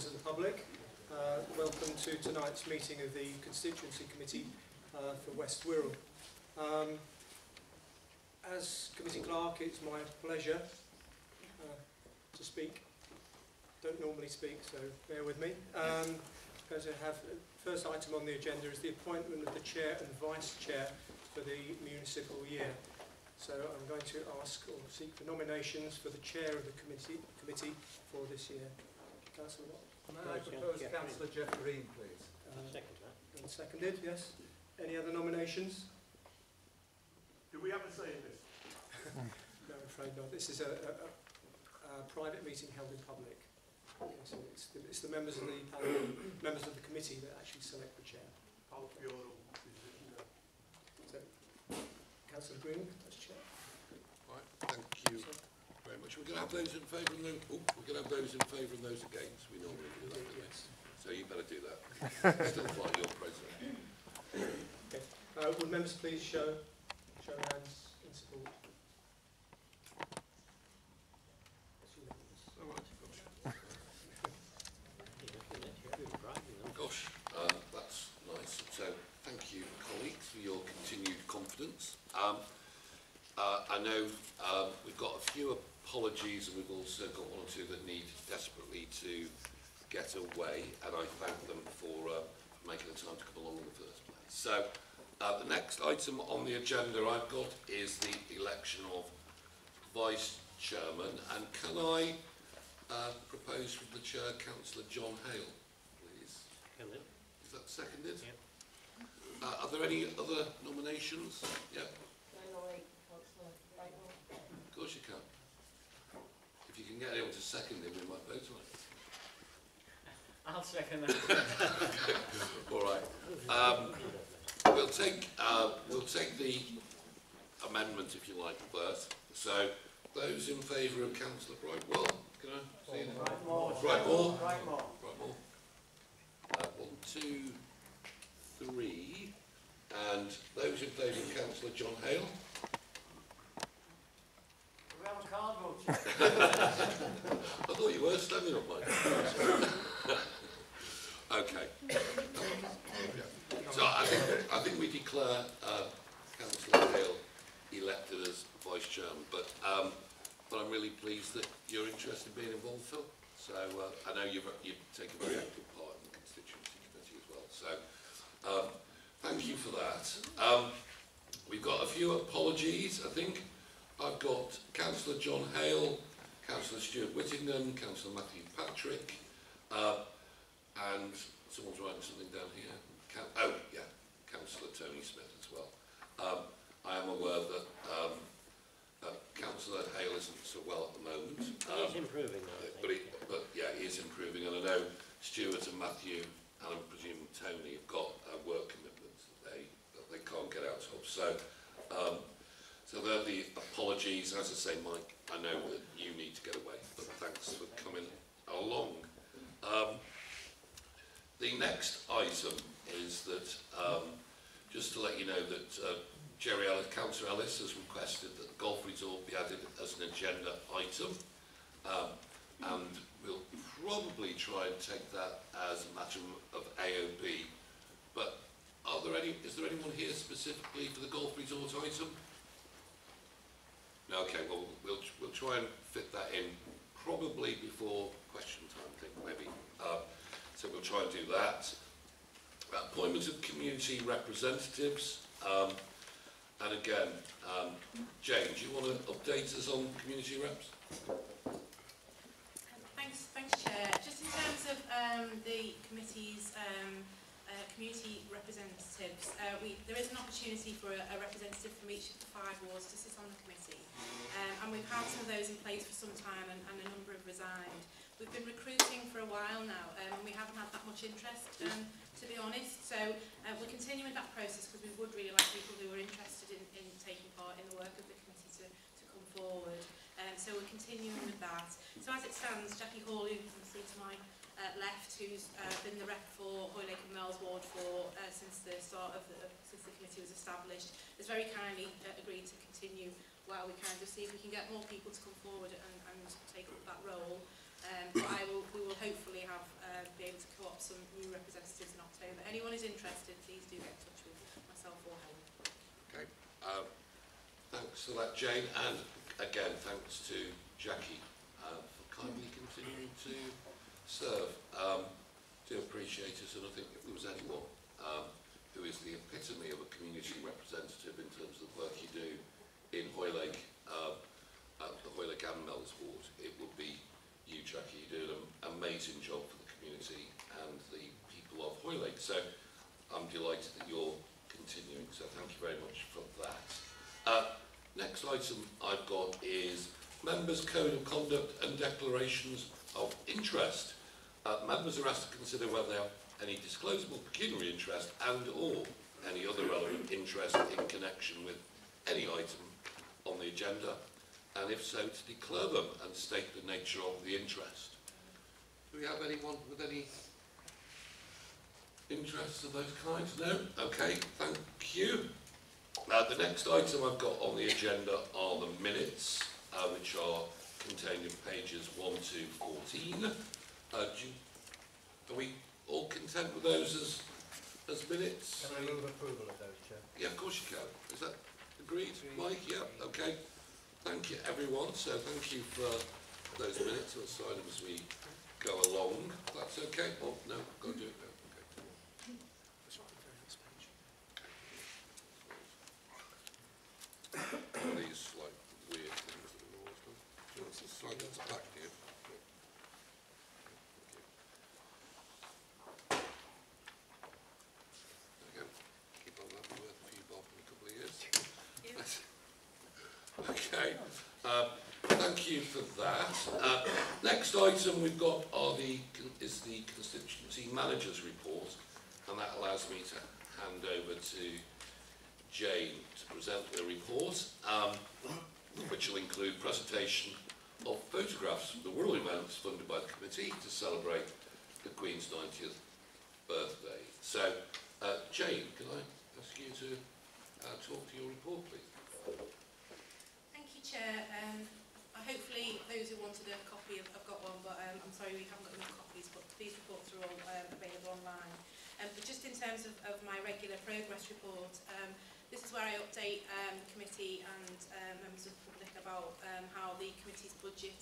members of the public. Welcome to tonight's meeting of the Constituency Committee for West Wirral. As Committee Clerk, it's my pleasure to speak. Don't normally speak, so bear with me. Because I have first item on the agenda is the appointment of the Chair and Vice Chair for the municipal year. So I'm going to ask or seek for nominations for the Chair of the committee for this year. Councillor Watt? May I propose Councillor Jeff Green, please? Second that. And seconded, yes. Any other nominations? Do we have a say in this? No, I'm afraid not. This is a private meeting held in public. Okay, so it's the members of the members of the committee that actually select the chair. Okay. So, Councillor Green, as chair. Right, thank you very much. We're going to have those in favour and those. Oh, we're going to have those in favour and those against. We normally do that. Yes. So you better do that. Still fight your president. Okay. Would members please show hands in support? That's nice. So thank you, colleagues, for your continued confidence. I know we've got a few apologies, and we've also got one or two that need desperately to get away, and I thank them for making the time to come along in the first place. So the next item on the agenda I've got is the election of Vice Chairman, and can I propose for the Chair Councillor John Hale? Is that seconded? Yeah. Are there any other nominations? Yeah. Can I nominate Councillor Brightmore? Of course you can. If you can get anyone to second him, we might vote on it. I'll second that. All right. We'll take the amendment, if you like, first. So those in favour of Councillor Brightmore, can I see them? Brightmore. 1, 2, 3, and those in favour of Councillor John Hale. Round card vote. I thought you were standing up, Mike. Okay. So I think we declare Councillor Hale elected as vice chairman, but I'm really pleased that you're interested in being involved, Phil. So I know you've taken a very active part in the Constituency Committee as well. So thank you for that. We've got a few apologies, I think. I've got Councillor John Hale, Councillor Stuart Whittingham, Councillor Matthew Patrick, and someone's writing something down here. Councillor Tony Smith as well. I am aware that Councillor Hale isn't so well at the moment. He's improving, though, but yeah, he is improving, and I know Stuart and Matthew, and I'm presuming Tony, have got work commitments that they can't get out of. So, so there are the apologies. As I say, Mike, I know that you need to get away, but thanks for coming along. The next item is that, just to let you know that Councillor Ellis has requested that the golf resort be added as an agenda item, and we'll probably try and take that as a matter of AOB. But is there anyone here specifically for the golf resort item? No. Okay. Well, we'll try and fit that in probably before question time, I think, maybe. So we'll try and do that. Appointment of community representatives. And again, Jane, do you want to update us on community reps? Thanks, Chair. Just in terms of the committee's community representatives, there is an opportunity for a representative from each of the 5 wards to sit on the committee. And we've had some of those in place for some time, and a number have resigned. We've been recruiting for a while now, and we haven't had that much interest, to be honest. So we're continuing that process because we would really like people who are interested in taking part in the work of the committee to come forward. So we're continuing with that. So as it stands, Jackie Hall, who you can see to my left, who's been the rep for Hoylake and Meols Ward for since the start of since the committee was established, has very kindly agreed to continue while we kind of see if we can get more people to come forward and take up that role. But we will hopefully have anyone is interested, please do get in touch with myself or Helen. Okay. Thanks for that, Jane, and again thanks to Jackie for kindly continuing to serve. Do appreciate it, and I think if there was anyone who is the epitome of a community representative in terms of the work you do in Hoylake, at the Hoylake and Meols ward, it would be you, Jackie. You do an amazing job for the community and the people of Hoylake. So I'm delighted that you're continuing, so thank you very much for that. Next item I've got is Members' Code of Conduct and Declarations of Interest. Members are asked to consider whether they have any disclosable pecuniary interest and or any other relevant interest in connection with any item on the agenda, and if so, to declare them and state the nature of the interest. Do we have anyone with any interests of those kinds? No? Okay, thank you. The next item I've got on the agenda are the minutes, which are contained in pages 1 to 14. Are we all content with those as minutes? Can I move approval of those, Chair? Yeah, of course you can. Is that agreed, Mike? Yeah, okay. Thank you, everyone. So thank you for those minutes. We'll sign them as we go along. That's okay. Oh, no, I've got to do it now. These like weird things that we've always done. Do you want to slide this back here? There we go. Keep on that, we're worth a few bob in a couple of years. Okay. Thank you for that. Next item we've got is the Constituency Manager's Report, and that allows me to hand over to Jane to present the report, which will include presentation of photographs from the Wirral events funded by the committee to celebrate the Queen's 90th birthday. So, Jane, can I ask you to talk to your report, please? Thank you, Chair. Hopefully those who wanted a copy have got one, but I'm sorry we haven't got enough copies, but these reports are all available online. But just in terms of my regular progress report, this is where I update the committee and members of the public about how the committee's budget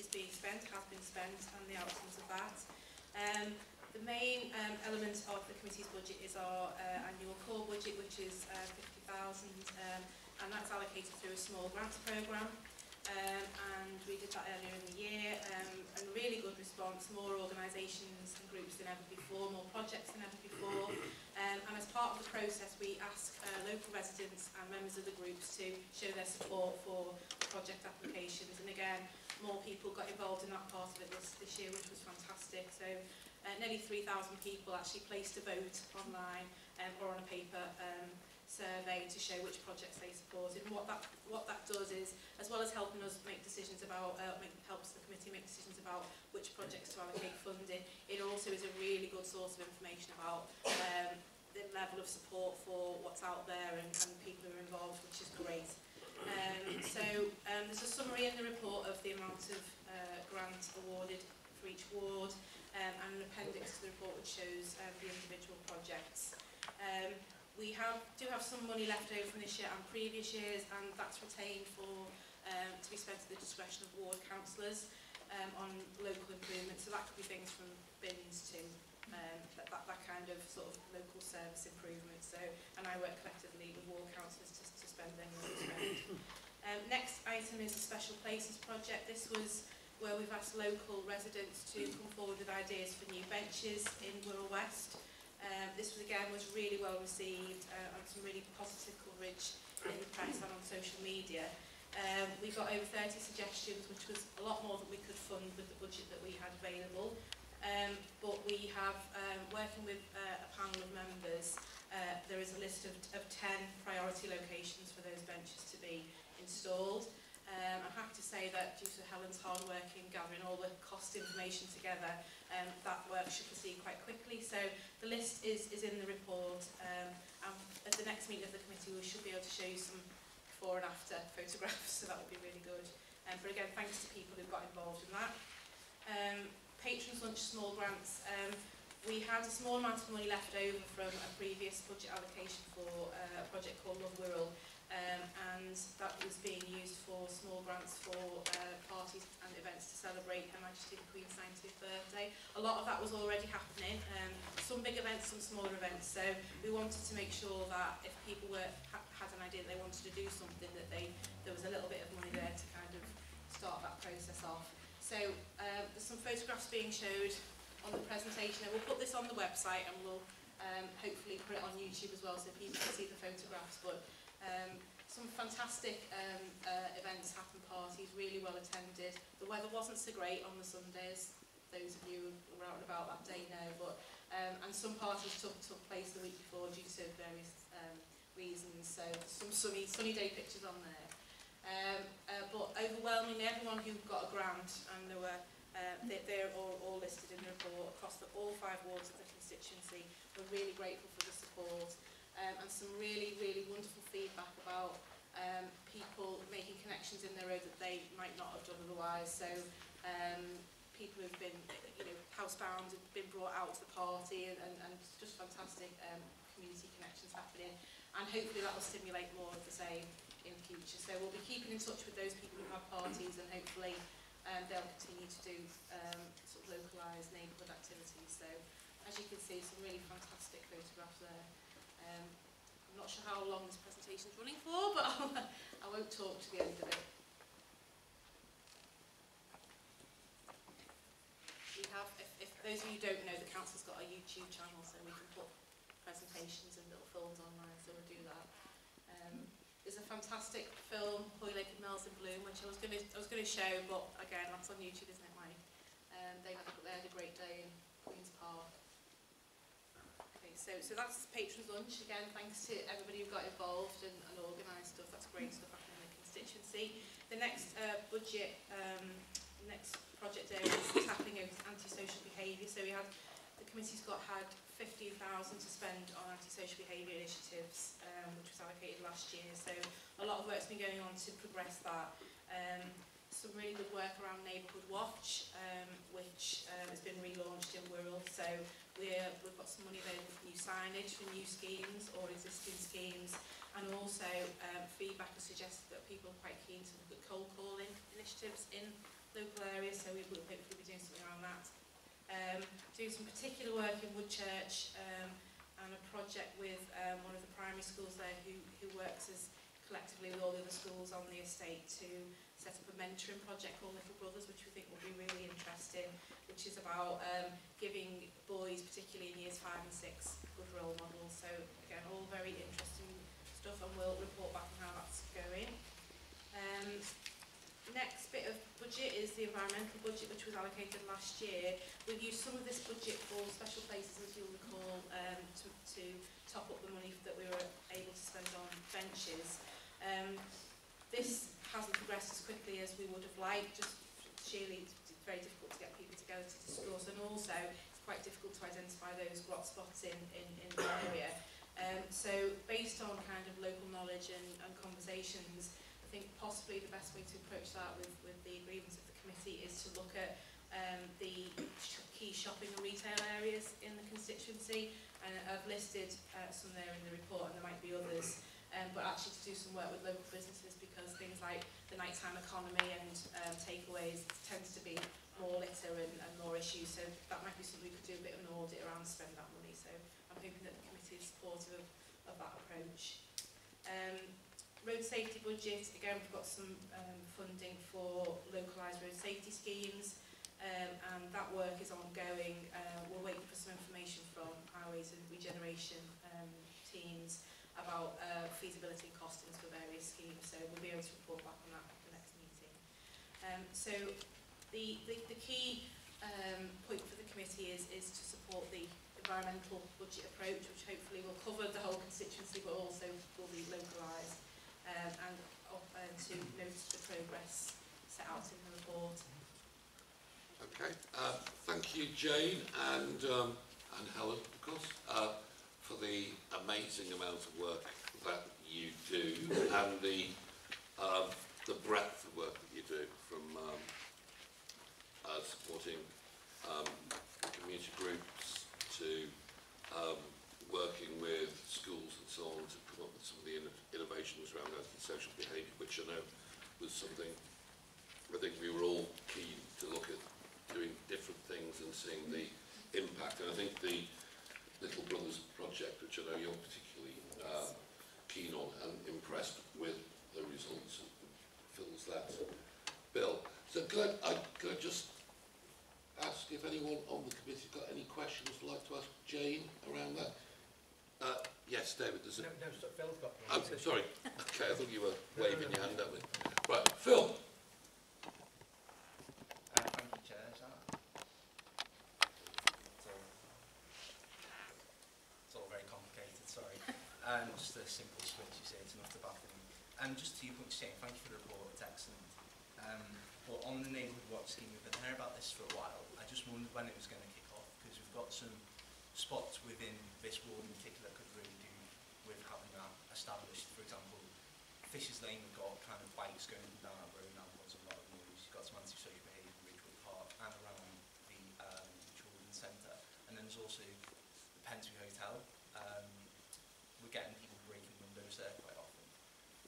is being spent, has been spent, and the outcomes of that. The main element of the committee's budget is our annual core budget, which is £50,000, and that's allocated through a small grants programme. And we did that earlier in the year, and really good response, more organisations and groups than ever before, more projects than ever before, and as part of the process we ask local residents and members of the groups to show their support for project applications, and again more people got involved in that part of it this year, which was fantastic. So nearly 3,000 people actually placed a vote online or on a paper survey to show which projects they supported, and what that does is, as well as helping us make decisions about, helps the committee make decisions about which projects to allocate funding, it also is a really good source of information about the level of support for what's out there and people who are involved, which is great. There's a summary in the report of the amount of grants awarded for each ward, and an appendix to the report which shows the individual projects. We do have some money left over from this year and previous years, and that's retained for to be spent at the discretion of ward councillors on local improvements. So that could be things from bins to that kind of sort of local service improvement. So, and I work collectively with ward councillors to spend their money. Next item is the Special Places project. This was where we've asked local residents to come forward with ideas for new benches in Wirral West. This was again really well received and some really positive coverage in the press and on social media. We got over 30 suggestions, which was a lot more than we could fund with the budget that we had available. But we have, working with a panel of members, there is a list of 10 priority locations for those benches to be installed. I'm happy to say that due to Helen's hard work in gathering all the cost information together, that work should proceed quite quickly. So the list is in the report, and at the next meeting of the committee we should be able to show you some before and after photographs, so that would be really good. But again, thanks to people who got involved in that. Patrons Lunch Small Grants. We had a small amount of money left over from a previous budget allocation for a project called Love Wirral, and that was being used for small grants for parties and events to celebrate Her Majesty the Queen's 90th birthday. A lot of that was already happening, some big events, some smaller events, so we wanted to make sure that if people had an idea that they wanted to do something, that there was a little bit of money there to kind of start that process off. So there's some photographs being showed on the presentation, and we'll put this on the website, and we'll hopefully put it on YouTube as well so people can see the photographs. But some fantastic events happened, parties, really well attended. The weather wasn't so great on the Sundays, those of you who were out and about that day know, but, and some parties took place the week before due to various reasons, so some sunny day pictures on there. But overwhelmingly, everyone who got a grant, and there were they're all listed in the report across all five wards of the constituency. We're really grateful for the support, and some really, really wonderful feedback about people making connections in their road that they might not have done otherwise. So people who've been, housebound have been brought out to the party, and just fantastic community connections happening. And hopefully that will stimulate more of the same in the future. So we'll be keeping in touch with those people who have parties, and hopefully they'll continue to do sort of localised neighbourhood activities. So, as you can see, some really fantastic photographs there. I'm not sure how long this presentation is running for, but I won't talk to the end of it. We have, if those of you who don't know, the council's got a YouTube channel, so we can put presentations and little films online. So we'll do that. There's a fantastic film, Hoylake and Meols in Bloom, which I was going to show, but again, that's on YouTube, isn't it, Mike? They had a great day in Queen's Park. Okay, so that's patrons' lunch. Again, thanks to everybody who got involved and organised stuff. That's great stuff happening in the constituency. The next budget, next project area is tackling antisocial behaviour. So the committee's had £15,000 to spend on antisocial behaviour initiatives, which was allocated last year. So a lot of work's been going on to progress that. Some really good work around Neighbourhood Watch, which has been relaunched in Wirral. So we've got some money available for new signage for new schemes or existing schemes, and also feedback has suggested that people are quite keen to look at cold calling initiatives in local areas. So we will hopefully be doing something around that. Doing some particular work in Woodchurch, and a project with one of the primary schools there who works as collectively with all the other schools on the estate to set up a mentoring project called Little Brothers, which we think will be really interesting, which is about giving boys, particularly in years 5 and 6, good role models. So again, all very interesting stuff, and we'll report back on how that's going. Next bit of budget is the environmental budget, which was allocated last year. We've used some of this budget for special places, as you'll recall, to top up the money that we were able to spend on benches. This hasn't progressed as quickly as we would have liked, just sheerly it's very difficult to get people together to discuss, and also it's quite difficult to identify those grot spots in the area. So based on kind of local knowledge and conversations, I think possibly the best way to approach that with the agreements of the committee is to look at the key shopping and retail areas in the constituency. And I've listed some there in the report, and there might be others, but actually to do some work with local businesses, because things like the nighttime economy and takeaways tends to be more litter and more issues, so that might be something we could do a bit of an audit around to spend that money. So I'm hoping that the committee is supportive of that approach. Road safety budget, again, we've got some funding for localised road safety schemes, and that work is ongoing. We're waiting for some information from highways and regeneration teams about feasibility and costings for various schemes, so we'll be able to report back on that at the next meeting. So the key point for the committee is to support the environmental budget approach, which hopefully will cover the whole constituency but also will be localised. And to notice the progress set out in the report. Okay, thank you, Jane and Helen, of course, for the amazing amount of work that you do, and the breadth of work that you do, from supporting community groups antisocial behaviour, which I know was something I think we were all keen to look at doing different things and seeing the impact. And I think the Little Brothers project, which I know you're particularly keen on and impressed with the results, fills that bill. So could I just ask if anyone on the committee's got any questions they'd like to ask Jane around that? Yes, David, there's a... No, stop. Phil's got one. Oh, sorry. Okay, I thought you were waving your hand at me. Right, Phil. Thank you, Chair. It's all very complicated, sorry. Just a simple switch, you say, it's not a bad thing. Just to your point, Shane, thank you for the report, it's excellent. But on the Neighbourhood Watch scheme, we've been hearing about this for a while. I just wondered when it was going to kick off, because we've got some spots within this ward in particular could really do with having that established. For example, Fisher's Lane, we've got kind of bikes going down that road now, there's a lot of noise. You've got some antisocial behaviour in Ridgewood Park and around the children's centre. And then there's also the Pensby Hotel. We're getting people breaking windows there quite often.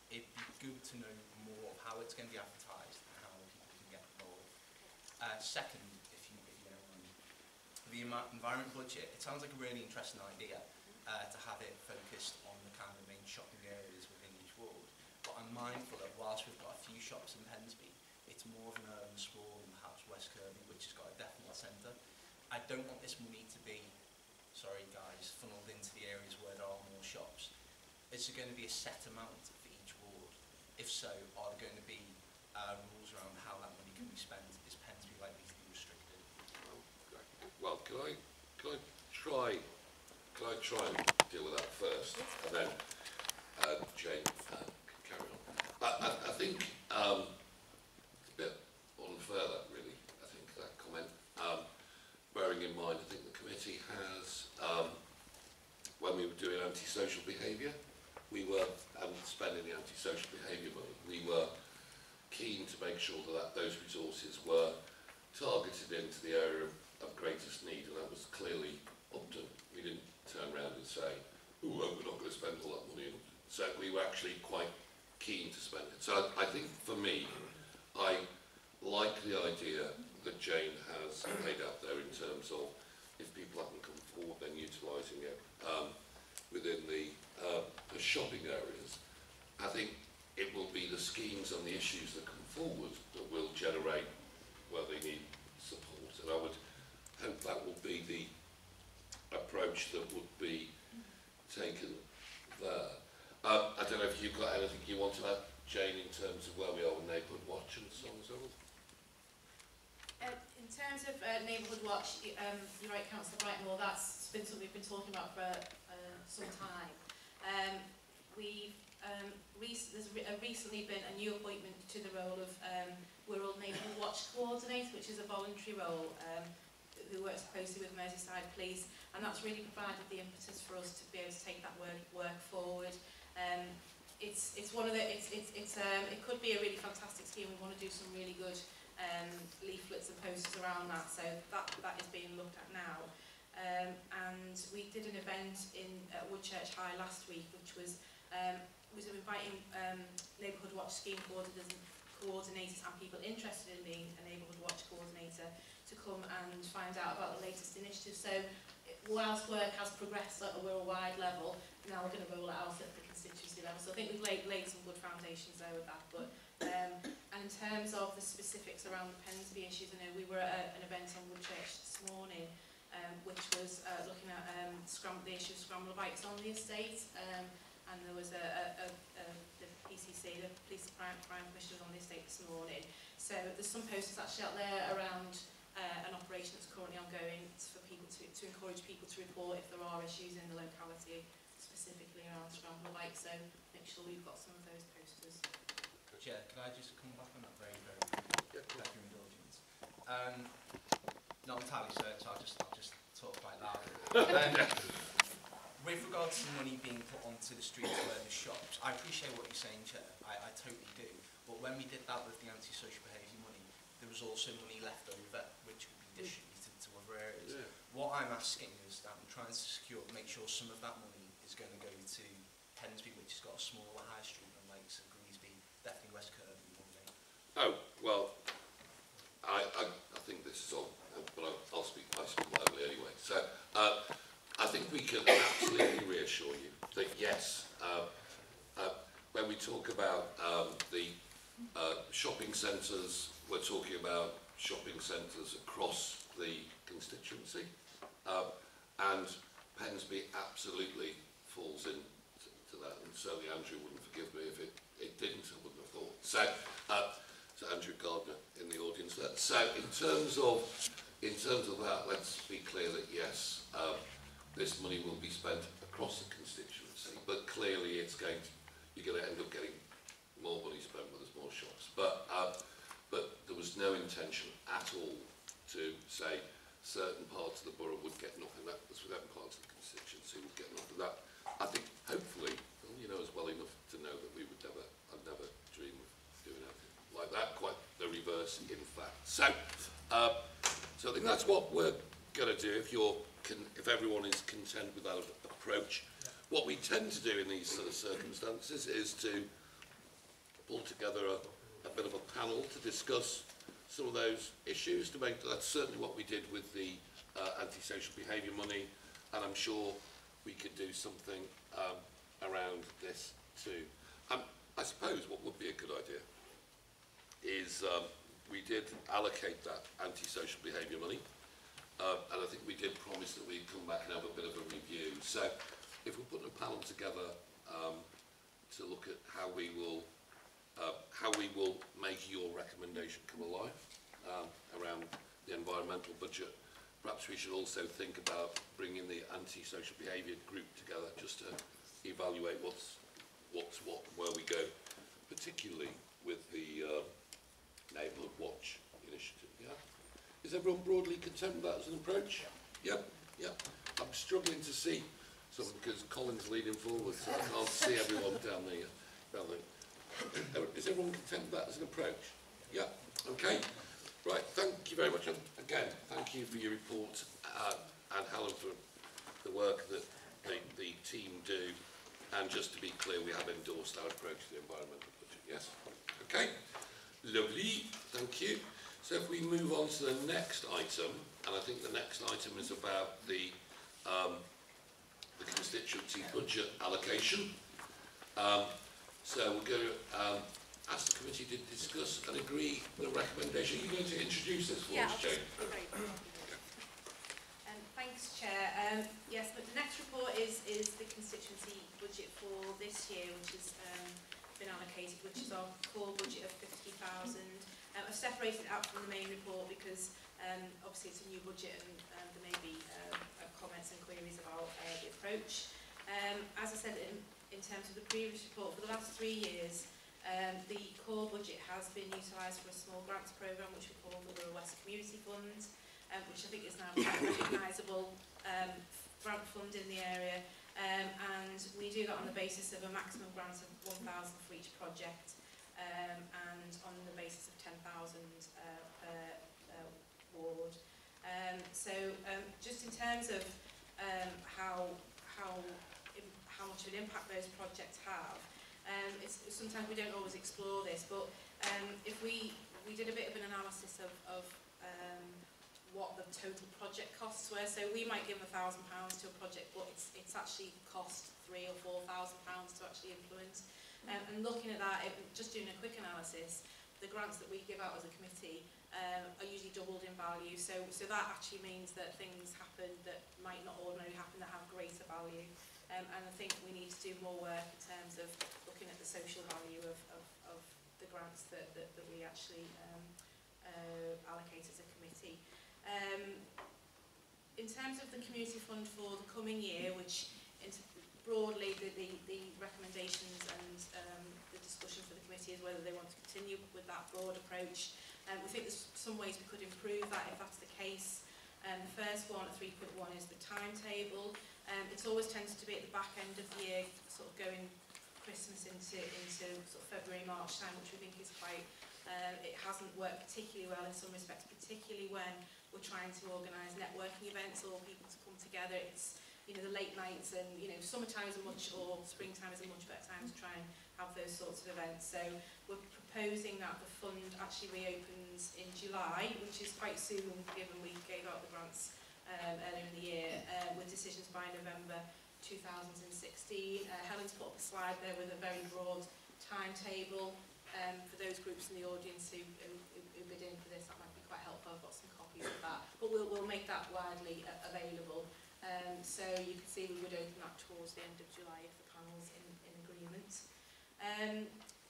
It'd be good to know more of how it's going to be advertised and how people can get involved. Second, the environment budget, it sounds like a really interesting idea to have it focused on the kind of main shopping areas within each ward. But I'm mindful that whilst we've got a few shops in Pensby, it's more of an urban sprawl than perhaps West Kirby, which has got a definite centre. I don't want this money to be, sorry guys, funnelled into the areas where there are more shops. Is there going to be a set amount for each ward? If so, are there going to be rules around how that money can be spent? Is Pensby likely to be restricted? Well, can I try and deal with that first, and then Jane can carry on. I think it's a bit unfair, that really. I think that comment, bearing in mind, I think the committee has, when we were doing antisocial behaviour, we were spending the antisocial behaviour money. We were keen to make sure that those resources were targeted into the area of greatest need, and that was clearly Upton. We didn't turn around and say, oh, we're not going to spend all that money. So we were actually quite keen to spend it. So I think for me, I like the idea that Jane has laid out there in terms of if people haven't come forward, then utilising it within the shopping areas. I think it will be the schemes and the issues that come forward that will generate where they need support, and I would hope that will be the approach that would be taken there. I don't know if you've got anything you want to add, Jane, in terms of where we are with Neighbourhood Watch and so on and so on. In terms of Neighbourhood Watch, you're right, Councillor Brightmore, that's been something we've been talking about for some time. There's recently been a new appointment to the role of Wirral Neighbourhood Watch Coordinator, which is a voluntary role. Who works closely with Merseyside Police, and that's really provided the impetus for us to be able to take that work forward. It could be a really fantastic scheme. We want to do some really good leaflets and posters around that, so that is being looked at now. And we did an event in Woodchurch High last week, which was inviting Neighbourhood Watch scheme coordinators and people interested in being a Neighbourhood Watch coordinator to come and find out about the latest initiative. So whilst work has progressed at a worldwide level, now we're going to roll it out at the constituency level. So I think we've laid some good foundations there with that. But and in terms of the specifics around the Pensby issues, I know we were at an event on Woodchurch this morning, which was looking at the issue of scrambler bikes on the estate. And there was the PCC, the Police Crime Commissioner, on the estate this morning. So there's some posters actually out there around an operation that's currently ongoing for people to encourage people to report if there are issues in the locality, specifically around scrambler bikes. So make sure we've got some of those posters. Chair, can I just come back on that very quickly? Thank you, indulgence. Not entirely certain, so I'll just talk quite loudly. With regards to money being put onto the streets where the shops, I appreciate what you're saying, Chair. I totally do. But when we did that with the antisocial behaviour money, there was also money left over which could be distributed to other areas. Yeah. What I'm asking is that I'm trying to make sure some of that money is going to go to Pensby, which has got a smaller high street than Lakes and Greasby, definitely West Kirby, wouldn't they? Oh, well, I think this is all, but I'll speak myself loudly anyway. So I think we can absolutely reassure you that yes, when we talk about the shopping centres, we're talking about shopping centres across the constituency, and Pensby absolutely falls into that, and certainly Andrew wouldn't forgive me if it didn't, I wouldn't have thought. So, so Andrew Gardner in the audience there. So in terms of that, let's be clear that yes, this money will be spent across the constituency, but clearly it's going to, you're going to end up getting more money spent when there's more shops. But there was no intention at all to say certain parts of the borough would get nothing, that certain parts of the constituency would get nothing. That I think hopefully you know us well enough to know that we would never, I'd never dream of doing anything like that. Quite the reverse, in fact. So, so I think that's what we're going to do. If you're, if everyone is content with that approach, what we tend to do in these sort of circumstances is to pull together a bit of a panel to discuss some of those issues. To make, that's certainly what we did with the antisocial behaviour money, and I'm sure we could do something around this too. I suppose what would be a good idea is we did allocate that antisocial behaviour money, and I think we did promise that we'd come back and have a bit of a review. So if we put a panel together to look at how we will make your recommendation come alive around the environmental budget. Perhaps we should also think about bringing the anti-social behaviour group together just to evaluate what's what, where we go, particularly with the Neighbourhood Watch initiative. Yeah, is everyone broadly content with that as an approach? Yep, yep. I'm struggling to see something because Colin's leaning forward, so I can't see everyone down there. Down there. Is everyone content with that as an approach? Yeah. Okay. Right. Thank you very much. And again, thank you for your report and Helen for the work that the team do. And just to be clear, we have endorsed our approach to the environmental budget. Yes. Okay. Lovely. Thank you. So if we move on to the next item, and I think the next item is about the constituency budget allocation. So we're going to ask the committee to discuss and agree the recommendation. Are you going to introduce this for us, Jane? Thanks, Chair. Yes, but the next report is the constituency budget for this year, which has been allocated, which is our core budget of 50,000. I've separated it out from the main report because obviously it's a new budget and there may be comments and queries about the approach. As I said, in terms of the previous report, for the last 3 years, the core budget has been utilised for a small grants programme which we call the Wirral West Community Fund, which I think is now quite a recognisable grant fund in the area, and we do that on the basis of a maximum grant of 1,000 for each project, and on the basis of 10,000 per ward. Just in terms of how much of an impact those projects have. Sometimes we don't always explore this, but if we did a bit of an analysis of what the total project costs were, so we might give £1,000 to a project, but it's actually cost £3,000 or £4,000 to actually influence. And looking at that, just doing a quick analysis, the grants that we give out as a committee are usually doubled in value, so that actually means that things happen that might not ordinarily happen that have greater value. And I think we need to do more work in terms of looking at the social value of the grants that we actually allocate as a committee. In terms of the community fund for the coming year, which broadly the recommendations and the discussion for the committee is whether they want to continue with that broad approach. We think there's some ways we could improve that if that's the case. The first one at 3.1 is the timetable. It always tends to be at the back end of the year, sort of going Christmas into sort of February, March time, which we think is quite, it hasn't worked particularly well in some respects, particularly when we're trying to organise networking events or people to come together. It's you know, the late nights, and you know, summertime is a much, or springtime is a much better time to try and have those sorts of events. So we're proposing that the fund actually reopens in July, which is quite soon given we gave out the grants earlier in the year, with decisions by November 2016. Helen's put up a slide there with a very broad timetable. For those groups in the audience who bid in for this, that might be quite helpful. I've got some copies of that, but we'll make that widely available. So you can see we would open that towards the end of July if the panel's in agreement.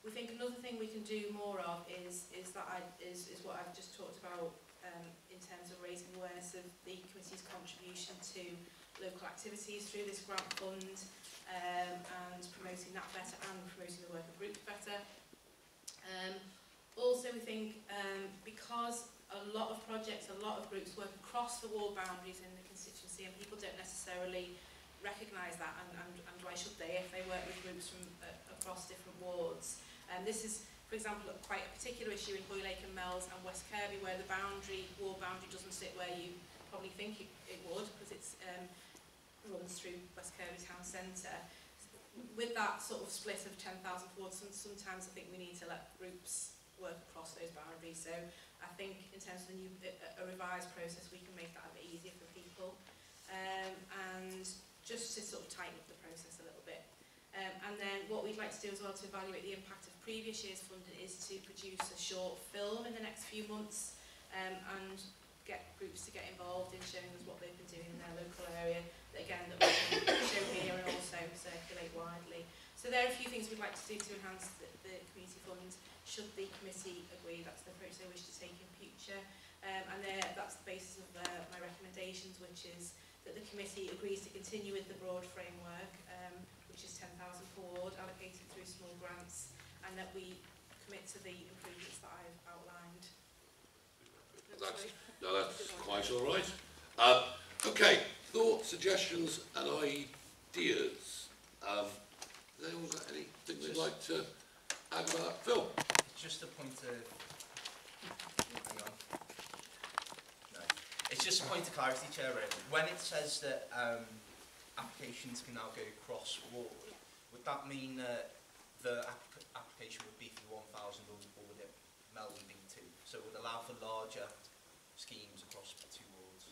We think another thing we can do more of is what I've just talked about in terms of raising awareness of the committee's contribution to local activities through this grant fund, and promoting that better and promoting the work of groups better. Also, we think because a lot of projects, a lot of groups work across the ward boundaries in the constituency, and people don't necessarily recognise that, and why should they if they work with groups from across different wards. And this is, for example, quite a particular issue in Hoylake and Meols and West Kirby, where the boundary, ward boundary, doesn't sit where you probably think it would, because it runs through West Kirby town centre. With that sort of split of 10,000 wards, sometimes I think we need to let groups work across those boundaries. So I think in terms of the new, a revised process, we can make that a bit easier for people, and just to sort of tighten up the process a little bit. And then what we'd like to do as well to evaluate the impact of previous year's funding is to produce a short film in the next few months, and get groups to get involved in showing us what they've been doing in their local area, that we can show here and also circulate widely. So there are a few things we'd like to do to enhance the community fund, should the committee agree that's the approach they wish to take in future. And that's the basis of my recommendations, which is that the committee agrees to continue with the broad framework, which is 10,000 per ward, allocated through small grants, and that we commit to the improvements that I've outlined. That's quite all right. Okay, thoughts, suggestions, and ideas. Anyone got anything they'd like to add about that? Phil? Just a point of. Hang on. No. It's just a point of clarity, Chair. When it says that applications can now go across ward, would that mean that the application would be for 1,000, or would it? Melbourne B2, so it would allow for larger schemes across the two wards.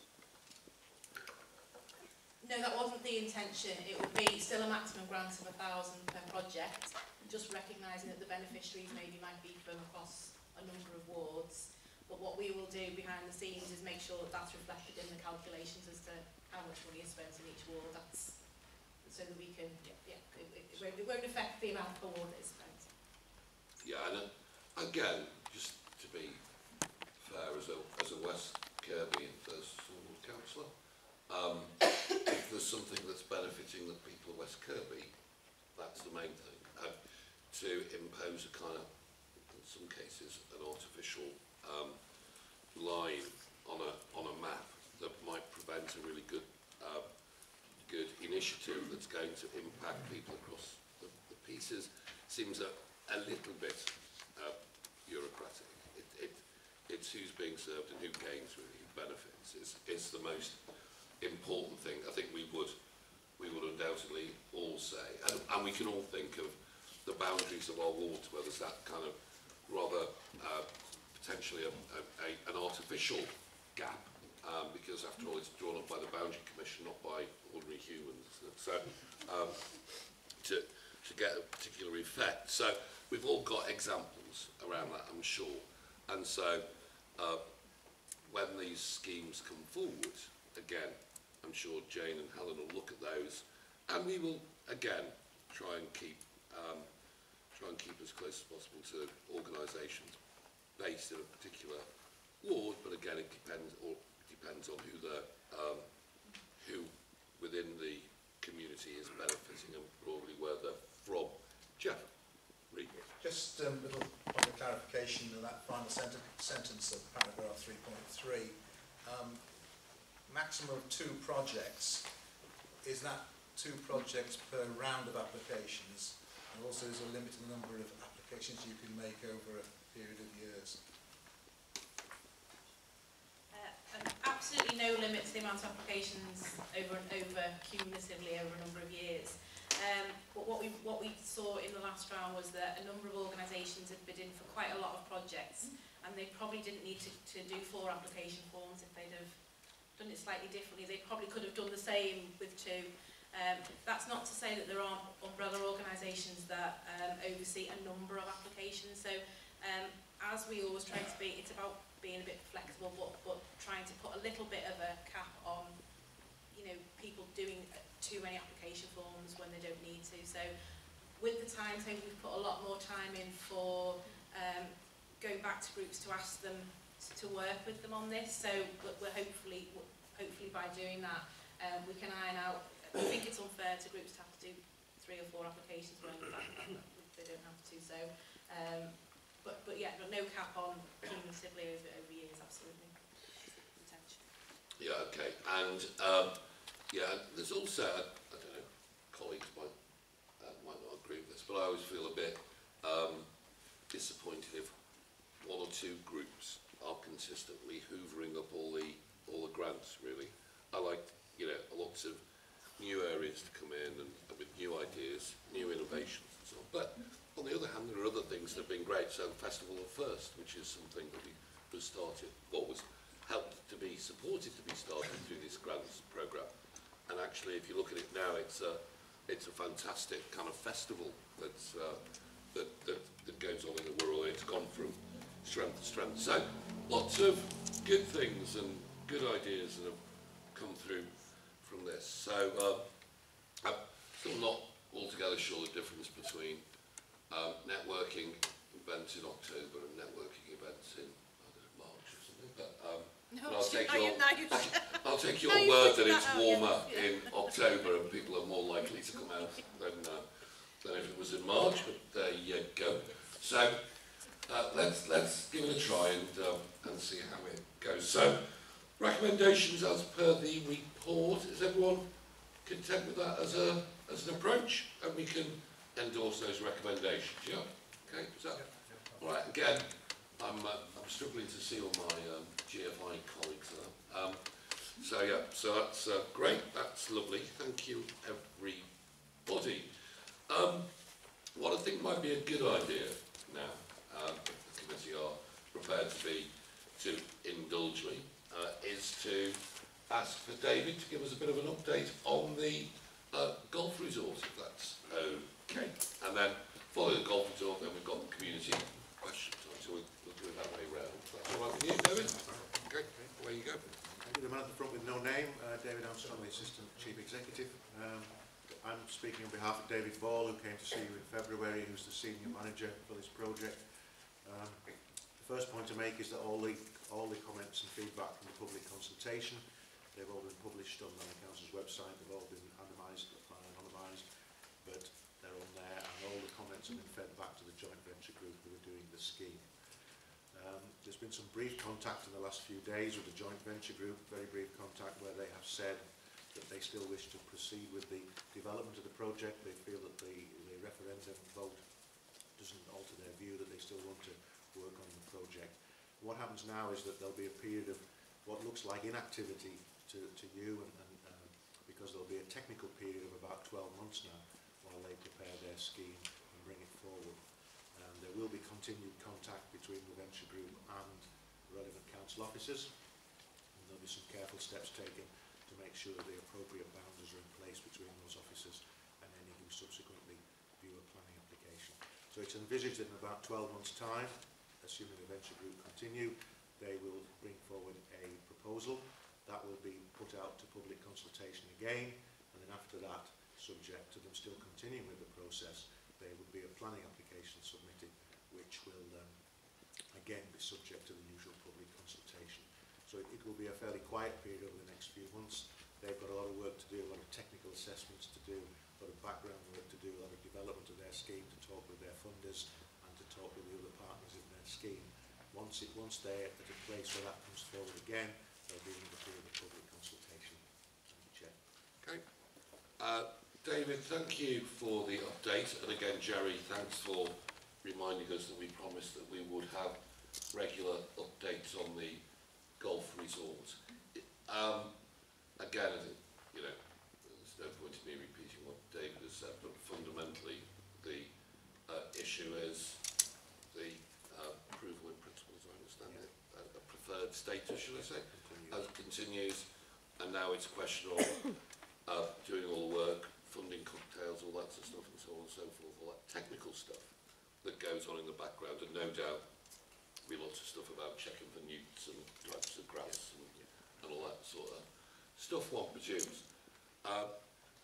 No, that wasn't the intention. It would be still a maximum grant of 1,000 per project, just recognising that the beneficiaries maybe might be from across a number of wards. But what we will do behind the scenes is make sure that that's reflected in the calculations as to how much money is spent in each ward. That's so that we can, it won't affect the amount per ward that is spent. Yeah, I know. Again, just to be fair, as a West Kirby and First Ward councillor, if there's something that's benefiting the people of West Kirby, that's the main thing. To impose a kind of, in some cases, an artificial line on a map that might prevent a really good initiative that's going to impact people across the pieces seems a little bit. Bureaucratic. It's who's being served and who gains, really, who benefits. It's the most important thing. I think we would undoubtedly all say, and we can all think of the boundaries of our wards, whether it's that kind of rather potentially an artificial gap, because after all, it's drawn up by the Boundary Commission, not by ordinary humans. So to get a particular effect. So we've all got examples around that, I'm sure. And so when these schemes come forward, again, I'm sure Jane and Helen will look at those, and we will again try and keep as close as possible to organisations based in a particular ward. But again, it depends on who within the community is benefiting and probably where they're from. Jeff? Just a little point of clarification in that final sentence of paragraph 3.3. Maximum of 2 projects. Is that 2 projects per round of applications? And also there's a limited number of applications you can make over a period of years. absolutely no limit to the amount of applications over and over, cumulatively over a number of years. But what we saw in the last round was that a number of organisations had bid in for quite a lot of projects, and they probably didn't need to do 4 application forms. If they'd have done it slightly differently, they probably could have done the same with 2. That's not to say that there aren't umbrella organisations that oversee a number of applications. So as we always try to be, it's about being a bit flexible, but trying to put a little bit of a cap on, you know, people doing too many application forms when they don't need to. So with the timetable, we've put a lot more time in for going back to groups to ask them to work with them on this. So we're hopefully by doing that, we can iron out. I think it's unfair to groups to have to do 3 or 4 applications when they don't have to. So, but yeah, but no cap on cumulatively over years, absolutely. Yeah, okay, and yeah, there's also, I don't know, colleagues might not agree with this, but I always feel a bit disappointed if 1 or 2 groups are consistently hoovering up all the grants. Really, I like, you know, lots of new areas to come in and with new ideas, new innovations and so on. But on the other hand, there are other things that have been great. So Festival of First, which is something that was started, what was helped to be supported to be started through this grants programme. And actually, if you look at it now, it's a fantastic kind of festival that's that goes on in the world. It's gone from strength to strength. So lots of good things and good ideas that have come through from this. So I'm still not altogether sure the difference between networking events in October and networking events in, I don't know, March or something. But no, I'll take your word that it's warmer in October and people are more likely to come out than if it was in March. But there you go. So let's give it a try and see how it goes. So, recommendations as per the report. Is everyone content with that as an approach? And we can endorse those recommendations. Yeah. Okay. Is that all right? Again, I'm struggling to see all my GFI colleagues there. So yeah. So that's great. That's lovely. Thank you, everybody. What I think might be a good idea now, if the committee are prepared to indulge me, is to ask for David to give us a bit of an update on the golf resort, if that's okay. And then follow the golf resort, then we've got the community questions. So we'll do it that way round. That's all right with you, David? Okay, away you go. Thank you. The man at the front with no name, David Armstrong, the Assistant Chief Executive. I'm speaking on behalf of David Ball, who came to see you in February, who's the Senior Manager for this project. The first point to make is that all the comments and feedback from the public consultation, they've all been published on the council's website, they've all been anonymised, but they're on there, and all the comments have been fed back to the joint venture group who are doing the scheme. There's been some brief contact in the last few days with the joint venture group, very brief contact, where they have said that they still wish to proceed with the development of the project. They feel that the referendum vote doesn't alter their view, that they still want to work on the project. What happens now is that there'll be a period of what looks like inactivity to you, and because there'll be a technical period of about 12 months now while they prepare their scheme and bring it forward. There will be continued contact between the venture group and relevant council officers, and there'll be some careful steps taken to make sure that the appropriate boundaries are in place between those officers and any who subsequently view a planning application. So it's envisaged that in about 12 months' time, assuming the venture group continue, they will bring forward a proposal that will be put out to public consultation again, and then after that, subject to them still continuing with the process, there will be a planning application submitted, which will again be subject to the usual public consultation. So it will be a fairly quiet period over the next few months. They've got a lot of work to do, a lot of technical assessments to do, a lot of background work to do, a lot of development of their scheme, to talk with their funders, and to talk with the other partners in their scheme. Once they're at a place where that comes forward again, they'll be in the period of public consultation. Thank you, Chair. Okay. David, thank you for the update. And again, Gerry, thanks for reminding us that we promised that we would have regular updates on the golf resort. Again, I think, you know, there's no point in me repeating what David has said, but fundamentally the issue is the approval in principle, as I understand it, a preferred status, shall I say, as continues, and now it's a question of doing all the work, funding cocktails, all that sort of stuff, and so on and so forth, all that technical stuff that goes on in the background, and no doubt we lots of stuff about checking for newts and types of grass and all that sort of stuff one presumes.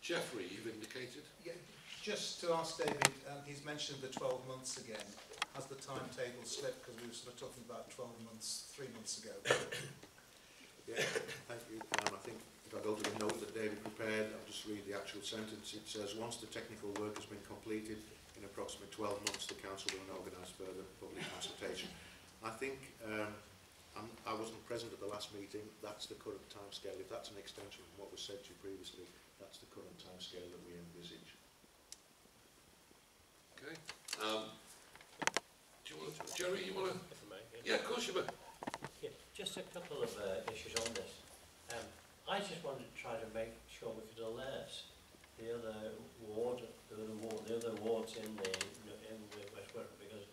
Geoffrey, you've indicated? Yeah, just to ask David, he's mentioned the 12 months again. Has the timetable slipped, because we were sort of talking about 12 months, 3 months ago? Yeah, thank you. I think if I go to the note that David prepared, I'll just read the actual sentence. It says, once the technical work has been completed, in approximately 12 months the council will organise further public consultation. I think, I wasn't present at the last meeting, that's the current timescale. If that's an extension from what was said to you previously, that's the current timescale that we envisage. Okay. Do you want to, Gerry, you want to? Yeah, of course you may. Yeah, just a couple of issues on this. I just wanted to try to make sure we could alert the other ward, the other wards in the West Wirral, because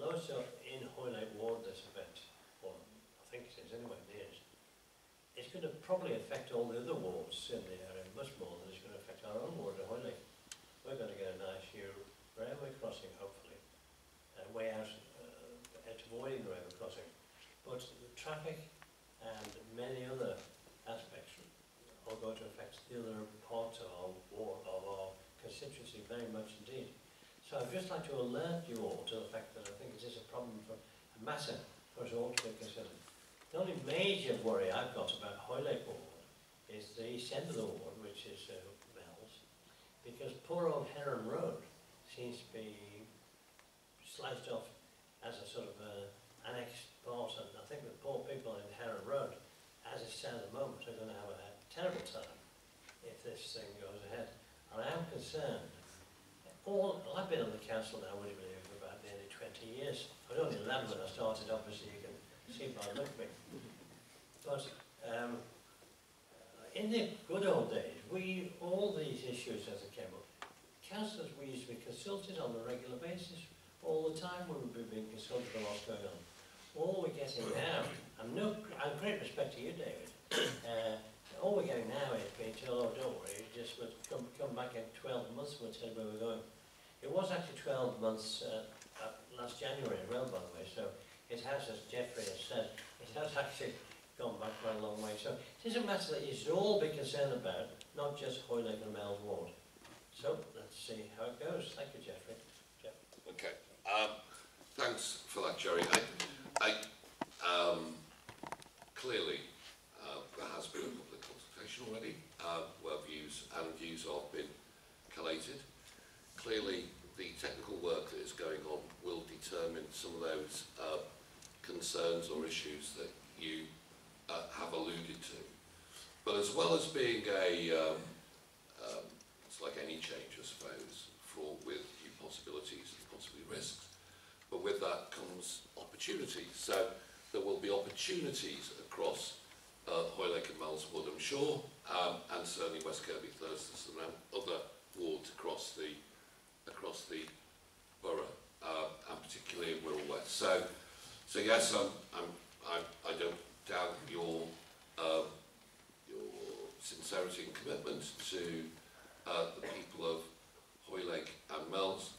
loads of in Hoylake Ward this event, or I think it is anyway, it is. It's going to probably affect all the other wards in the area much more than it's going to affect our own ward at Hoylake. We're going to get a nice new railway crossing, hopefully, and way out avoiding the railway crossing. But the traffic and many other aspects are going to affect the other parts of our ward, of our constituency, very much indeed. So I'd just like to alert you all to the fact that I think it is a problem, for a matter for us all to be considered. The only major worry I've got about Hoylake Ward is the east end of the ward, which is Meols, because poor old Heron Road seems to be sliced off as a sort of annex part, and I think the poor people in Heron Road, as it stands at the moment, are going to have a terrible time if this thing goes ahead. And I am concerned. I've been on the council now, would you believe, for about nearly 20 years. I was only 11 when I started, obviously, you can see by looking. But in the good old days, all these issues as they came up, councillors, we used to be consulted on a regular basis. All the time we would be being consulted on what's going on. All we're getting now, and I've great respect to you, David, all we're getting now is being told, oh, don't worry, just come back in 12 months and we'll tell you where we're going. It was actually 12 months last January as well, by the way, so it has, as Geoffrey has said, it has actually gone back quite a long way. So it is a matter that you should all be concerned about, not just Hoylake and Meols Ward. So let's see how it goes. Thank you, Geoffrey. Jeff. Okay. Thanks for that, Gerry. Clearly, there has been a public consultation already, where views have been collated. Clearly, the technical work that is going on will determine some of those concerns or issues that you have alluded to. But as well as being a, it's like any change, I suppose, fraught with new possibilities and possibly risks, but with that comes opportunity. So there will be opportunities across Hoylake and Meols Wood, I'm sure, and certainly West Kirby, Thurston, and other wards across the borough, and particularly in Wirral West. So yes, I don't doubt your sincerity and commitment to the people of Hoylake and Meols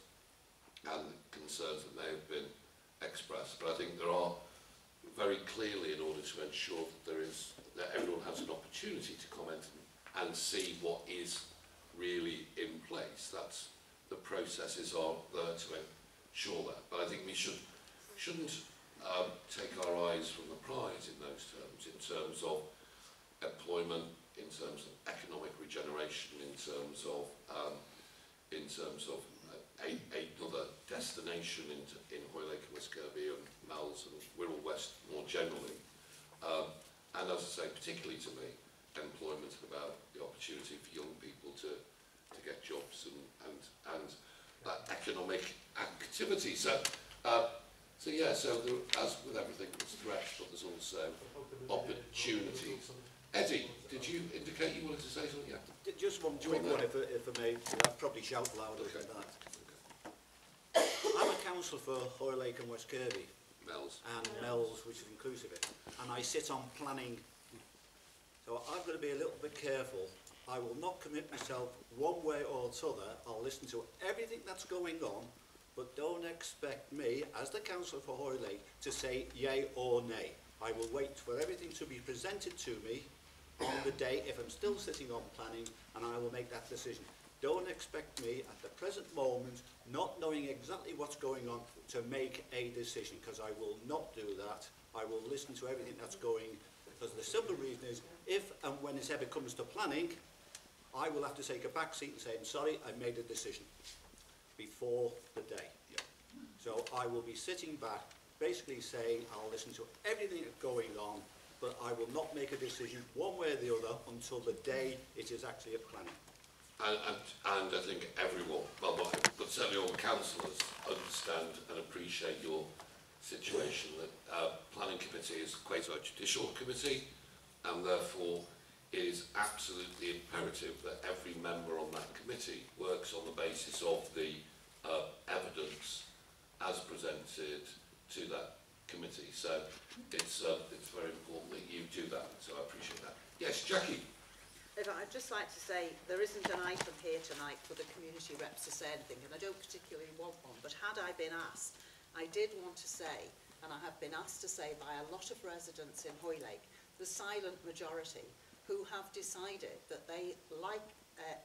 and the concerns that they have been expressed. But I think there are very clearly, in order to ensure that everyone has an opportunity to comment and see what is really in place. That's the processes are there to ensure that. But I think we shouldn't take our eyes from the prize in those terms, in terms of employment, in terms of economic regeneration, in terms of another destination in Hoylake and West Kirby and Meols and Wirral West more generally. And as I say, particularly to me, employment about the opportunity for young people to get jobs and that economic activity. So yeah, so there, as with everything, there's threats, but there's also opportunities. Eddie, did you indicate you wanted to say something? Yeah. Just one quick one, if I may. I'd probably shout louder than that. I'm a councillor for Hoylake and West Kirby. Meols. And Meols, which is inclusive. And I sit on planning. So I've got to be a little bit careful. I will not commit myself one way or t'other. I'll listen to everything that's going on, but don't expect me, as the councillor for Hoylake, to say yay or nay. I will wait for everything to be presented to me on the day, if I'm still sitting on planning, and I will make that decision. Don't expect me, at the present moment, not knowing exactly what's going on, to make a decision, because I will not do that. I will listen to everything that's going on, because the simple reason is, if and when it ever comes to planning, I will have to take a back seat and say, I'm sorry, I made a decision before the day. Yeah. So I will be sitting back, basically saying, I'll listen to everything that's going on, but I will not make a decision one way or the other until the day it is actually at planning. And I think everyone, well, but certainly all councillors understand and appreciate your situation that planning committee is quite a judicial committee, and therefore it is absolutely imperative that every member on that committee works on the basis of the evidence as presented to that committee. So it's very important that you do that, so I appreciate that. Yes, Jackie? I'd just like to say there isn't an item here tonight for the community reps to say anything, and I don't particularly want one, but had I been asked, I did want to say, and I have been asked to say by a lot of residents in Hoylake, the silent majority, who have decided that they, like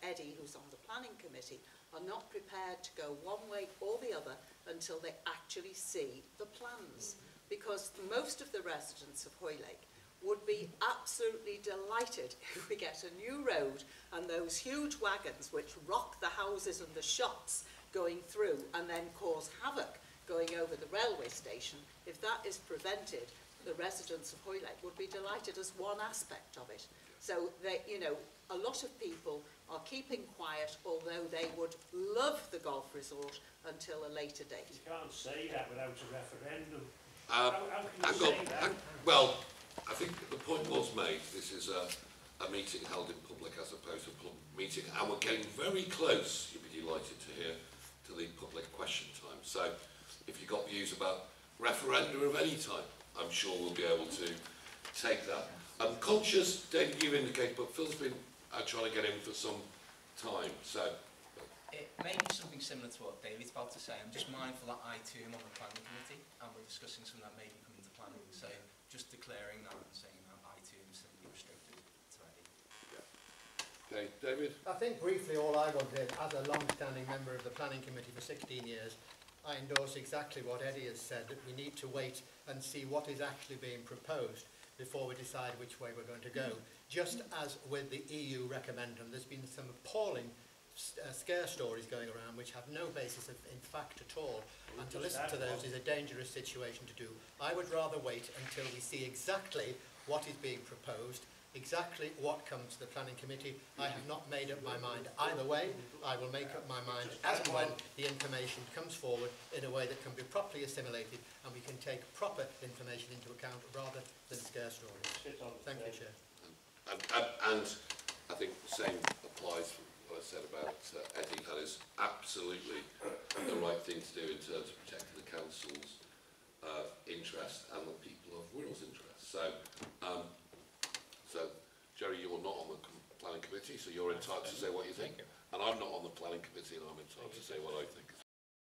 Eddie, who's on the planning committee, are not prepared to go one way or the other until they actually see the plans. Because most of the residents of Hoylake would be absolutely delighted if we get a new road and those huge wagons which rock the houses and the shops going through and then cause havoc going over the railway station. If that is prevented, the residents of Hoylake would be delighted as one aspect of it. So that, you know, a lot of people are keeping quiet, although they would love the golf resort until a later date. You can't say that without a referendum. How can you say that? Well, I think the point was made. This is a meeting held in public as opposed to a club meeting, and we're getting very close, you'd be delighted to hear, to the public question time. So if you've got views about referenda of any type, I'm sure we'll be able to take that. I'm conscious, David, you indicate, but Phil's been trying to get in for some time, so. It may be something similar to what David's about to say. I'm just mindful that I too am on the planning committee, and we're discussing something that may be coming to planning, so just declaring that and saying that I too am simply restricted to Eddie. Yeah. Okay, David? I think briefly all I want is, as a long-standing member of the planning committee for 16 years, I endorse exactly what Eddie has said, that we need to wait and see what is actually being proposed before we decide which way we're going to go. Just as with the EU referendum, there's been some appalling scare stories going around which have no basis in fact at all, and to listen to those is a dangerous situation to do. I would rather wait until we see exactly what is being proposed, exactly what comes to the planning committee. I have not made up my mind either way. I will make up my mind as and when the information comes forward in a way that can be properly assimilated and we can take proper information into account rather than scare stories. Thank you, Chair. And I think the same applies to what I said about Eddie. That is absolutely the right thing to do in terms of protecting the council's interest and the people of Wirral's interest. So. So, Gerry, you're not on the planning committee, so you're entitled to say what you think. And I'm not on the planning committee, and I'm entitled to say what I think.